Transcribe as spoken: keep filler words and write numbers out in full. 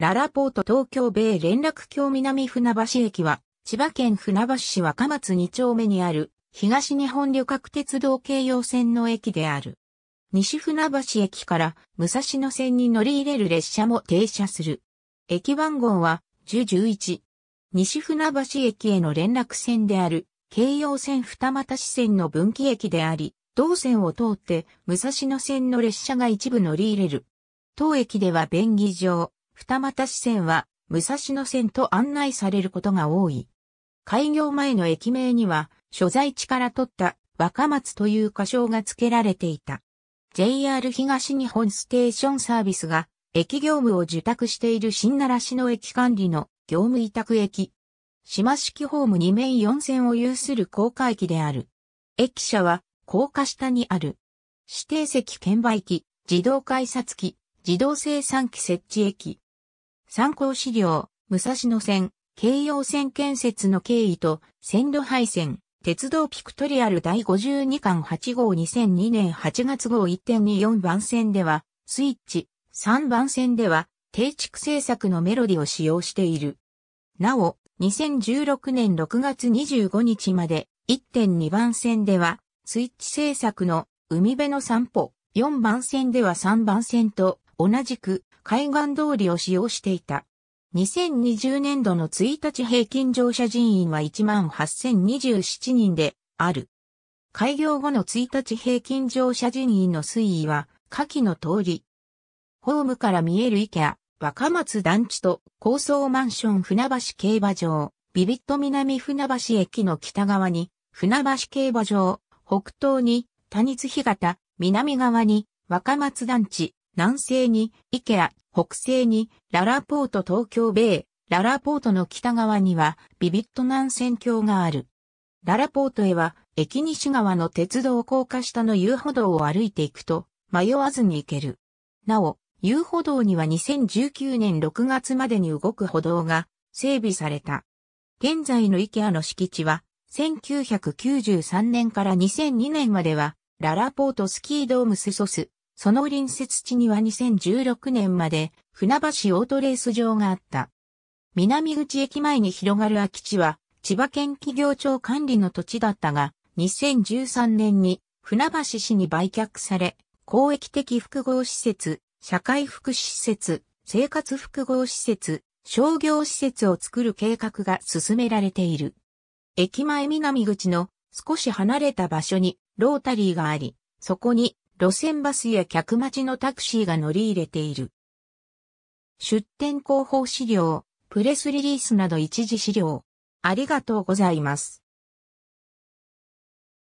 ららぽーと東京米連絡橋南船橋駅は、千葉県船橋市若松に丁目にある、東日本旅客鉄道京葉線の駅である。西船橋駅から武蔵野線に乗り入れる列車も停車する。駅番号はいちまるいち。西船橋駅への連絡線である京葉線二俣支線の分岐駅であり、同線を通って武蔵野線の列車が一部乗り入れる。当駅では便宜上、二俣支線は武蔵野線と案内されることが多い。開業前の駅名には、所在地から取った若松という仮称が付けられていた。ジェイアール 東日本ステーションサービスが駅業務を受託している新習志野駅管理の業務委託駅。島式ホームに面よん線を有する高架駅である。駅舎は高架下にある。指定席券売機、自動改札機、自動精算機設置駅。参考資料、武蔵野線、京葉線建設の経緯と線路配線。鉄道ピクトリアル第ごじゅうにかんはち号にせんにねんはちがつ号 いってんにーよん 番線では、スイッチ、さん番線では、低築制作のメロディを使用している。なお、にせんじゅうろくねんろくがつにじゅうごにちまで、いってんにー 番線では、スイッチ制作の海辺の散歩、よん番線ではさん番線と同じく海岸通りを使用していた。にせんにじゅうねん度のいちにち平均乗車人員はいちまんはっせんにじゅうなな人である。開業後のいちにち平均乗車人員の推移は下記の通り。ホームから見えるイケア、若松団地と高層マンション船橋競馬場、ビビット南船橋駅の北側に船橋競馬場、北東に多日干潟、南側に若松団地、南西にイケア、北西にららぽーと東京米、ららぽーとの北側にはビビット南線橋がある。ららぽーとへは駅西側の鉄道高架下の遊歩道を歩いていくと迷わずに行ける。なお、遊歩道にはにせんじゅうきゅうねんろくがつまでに動く歩道が整備された。現在のイケアの敷地はせんきゅうひゃくきゅうじゅうさんねんからにせんにねんまではららぽーとスキードームスソス。その隣接地にはにせんじゅうろくねんまで船橋オートレース場があった。南口駅前に広がる空き地は千葉県企業庁管理の土地だったがにせんじゅうさんねんに船橋市に売却され公益的複合施設、社会福祉施設、生活複合施設、商業施設を作る計画が進められている。駅前南口の少し離れた場所にロータリーがあり、そこに路線バスや客待ちのタクシーが乗り入れている。出店広報資料、プレスリリースなど一時資料。ありがとうございます。